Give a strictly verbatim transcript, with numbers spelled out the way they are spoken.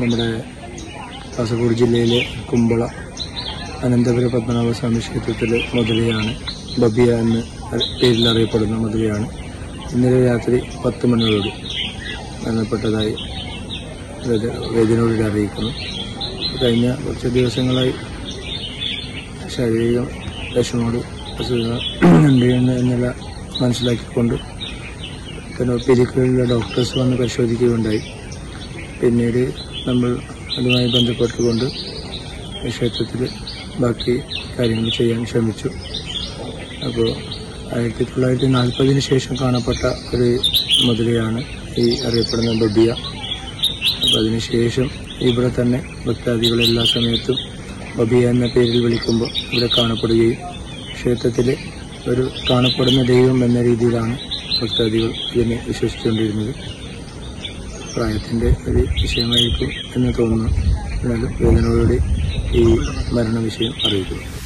നമ്മുടെ കാസർഗോഡ് ജില്ലയിലെ കുമ്പള അനന്തപുര പത്മനാഭസ്വാമി ക്ഷേത്രത്തിൽ മുതലയാണ്, ബബിയ എന്ന് പേരിൽ അറിയപ്പെടുന്ന മുതലയാണ് ഇന്നലെ രാത്രി പത്ത് മണിയോട് മരണപ്പെട്ടതായി വേദനയോട് അറിയിക്കുന്നു. കഴിഞ്ഞ കുറച്ച് ദിവസങ്ങളായി ശാരീരിക വിഷമോട് ഉണ്ട് എന്നുള്ള മനസ്സിലാക്കിക്കൊണ്ട് പിന്നെ പെരിക്കലിലെ ഡോക്ടേഴ്സ് വന്ന് പരിശോധിക്കുകയുണ്ടായി. പിന്നീട് നമ്മൾ അതുമായി ബന്ധപ്പെട്ടുകൊണ്ട് ക്ഷേത്രത്തിൽ ബാക്കി കാര്യങ്ങൾ ചെയ്യാൻ ശ്രമിച്ചു. അപ്പോൾ ആയിരത്തി തൊള്ളായിരത്തി നാൽപ്പതിന് ശേഷം കാണപ്പെട്ട ഒരു മുതലയാണ് ഈ അറിയപ്പെടുന്ന ബബിയ. അപ്പോൾ അതിനുശേഷം ഇവിടെ തന്നെ ഭക്താദികൾ എല്ലാ സമയത്തും ബബിയ എന്ന പേരിൽ വിളിക്കുമ്പോൾ ഇവിടെ കാണപ്പെടുകയും ക്ഷേത്രത്തിൽ ഒരു കാണപ്പെടുന്ന ദൈവം എന്ന രീതിയിലാണ് ഭക്താദികൾ ഇതിനെ വിശ്വസിച്ചുകൊണ്ടിരുന്നത്. പ്രായത്തിൻ്റെ ഒരു വിഷയമായിരിക്കും എന്ന് തോന്നുന്നു. എന്നാലും വേദനയോടെ ഈ മരണ വിഷയം അറിയിക്കുന്നു.